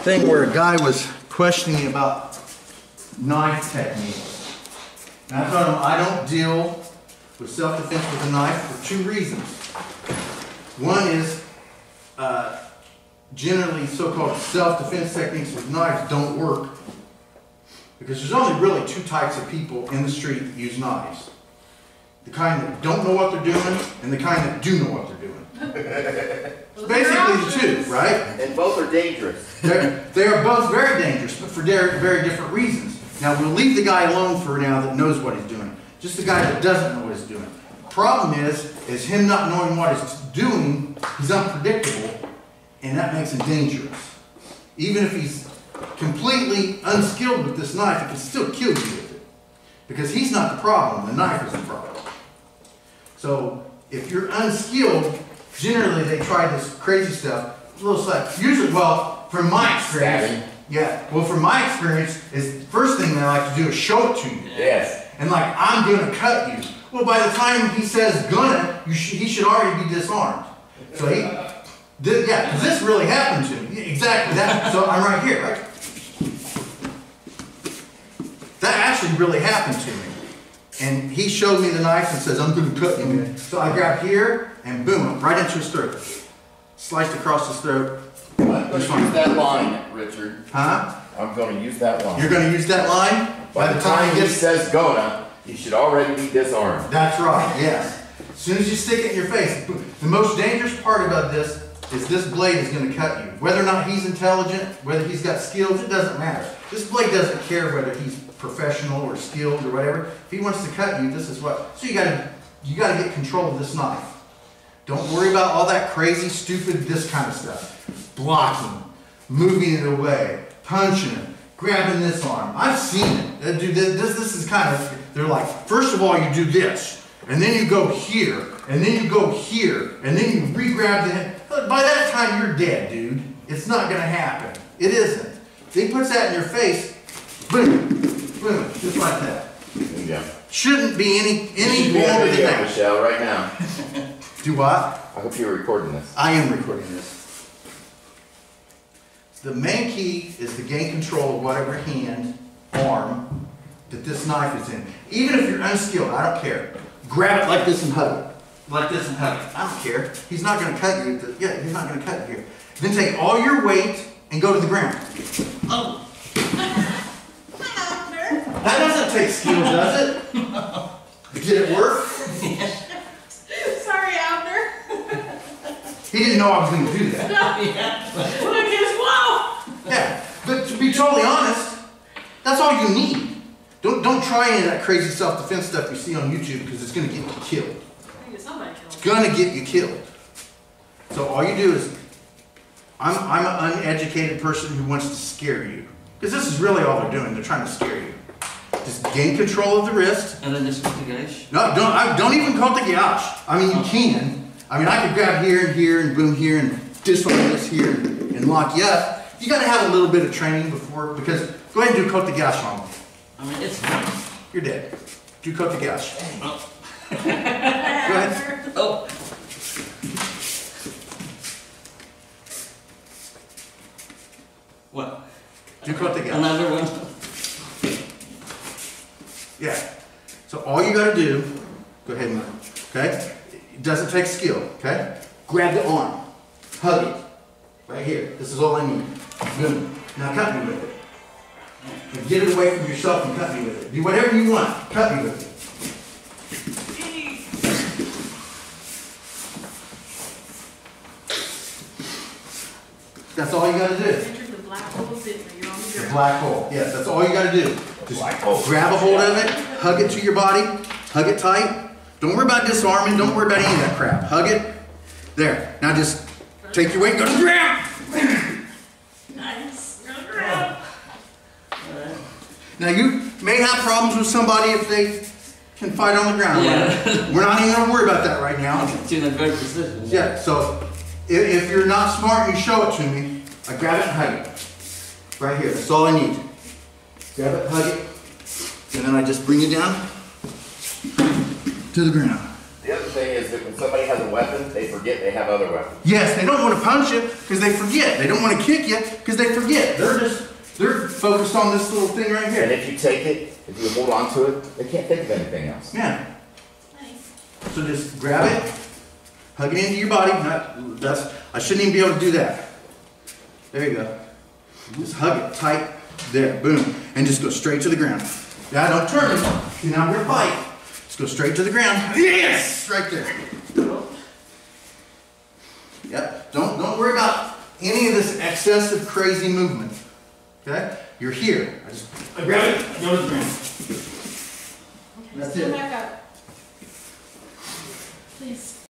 thing where a guy was questioning about knife technique. And I told him I don't deal with self-defense with a knife for two reasons. One is generally so-called self-defense techniques with knives don't work, because there's only really two types of people in the street that use knives. The kind that don't know what they're doing, and the kind that do know what they're doing. It's basically the two, right? And both are dangerous. They are both very dangerous, but for very different reasons. Now, we'll leave the guy alone for now that knows what he's doing. Just the guy that doesn't know what he's doing. The problem is him not knowing what he's doing, he's unpredictable, and that makes him dangerous. Even if he's completely unskilled with this knife, he can still kill you with it. Because he's not the problem, the knife is the problem. So, if you're unskilled, generally they try this crazy stuff. It's a little slack. Usually, well, from my experience, is the first thing they like to do is show it to you. Yes. And like, I'm gonna cut you. Well, by the time he says gonna, he should already be disarmed. So he, this really happened to me. Exactly that. So I'm right here, right? That actually really happened to me. And he showed me the knife and says, I'm going to cut you. So I grabbed here and boom, right into his throat. Sliced across his throat. I'm going to use that line, Richard. Huh? I'm going to use that line. You're going to use that line? By the time he says gonna, you should already be disarmed. That's right, yes. As soon as you stick it in your face, boom. The most dangerous part about this is this blade is going to cut you. Whether or not he's intelligent, whether he's got skills, it doesn't matter. This blade doesn't care whether he's professional or skilled or whatever. If he wants to cut you, this is what. So you gotta get control of this knife. Don't worry about all that crazy, stupid, this kind of stuff. Blocking, moving it away, punching it, grabbing this arm. I've seen it. Dude, this is kind of, they're like, first of all, you do this, and then you go here, and then you go here, and then you re-grab the head. By that time, you're dead, dude. It's not gonna happen. It isn't. He puts that in your face, boom, boom, just like that. Yeah. Shouldn't be any more than that. Michelle, right now. Do what? I hope you're recording this. I am recording this. The main key is to gain control of whatever hand, arm, that this knife is in. Even if you're unskilled, I don't care. Grab it like this and hug it. Like this and hug it. I don't care. He's not going to cut you. Yeah, he's not going to cut you here. Then take all your weight and go to the ground. Oh. That doesn't take skill, does it? No. Did it work? Sorry, Abner. He didn't know I was going to do that. No, yeah, but to be totally honest, that's all you need. Don't try any of that crazy self-defense stuff you see on YouTube, because it's going to get you killed. It's going to get you killed. So all you do is, I'm an uneducated person who wants to scare you. Because this is really all they're doing. They're trying to scare you. Just gain control of the wrist. And then just called the gouache? No, don't even call it the gouache. I mean, you can. I mean, I could grab here and here and boom here and disarm this here and lock you up. You got to have a little bit of training before, because go ahead and do cote de gouache on me. I mean, it's fun. You're dead. Do cote de gouache. Oh. Go ahead. Oh. What? Do cote de gouache. Another one. Yeah. So all you got to do, go ahead and, okay? It doesn't take skill, okay? Grab the arm. Hug it. Right here. This is all I need. Boom. Now cut me with it. And get it away from yourself and cut me with it. Do whatever you want. Cut me with it. That's all you got to do. Enter the black hole sitting there. You're on the ground. The black hole. Yes, that's all you got to do. Just grab a hold of it, hug it to your body, hug it tight. Don't worry about disarming, don't worry about any of that crap. Hug it. There. Now just take your weight and go to the ground. Nice. Go to the ground. Now you may have problems with somebody if they can fight on the ground. Yeah. We're not even going to worry about that right now. Yeah, so if you're not smart and you show it to me, I grab it and hug it. Right here. That's all I need. Grab it, hug it, and then I just bring it down to the ground. The other thing is that when somebody has a weapon, they forget they have other weapons. Yes, they don't want to punch you because they forget. They don't want to kick you because they forget. They're focused on this little thing right here. And if you take it, if you hold on to it, they can't think of anything else. Yeah. Nice. So just grab it, hug it into your body. I shouldn't even be able to do that. There you go. Just hug it tight. There, boom. And just go straight to the ground. Now don't turn. You're not going to fight. Just go straight to the ground. Yes! Right there. Yep. Don't worry about any of this excessive crazy movement. Okay? You're here. I grab it. Go to the ground. That's it.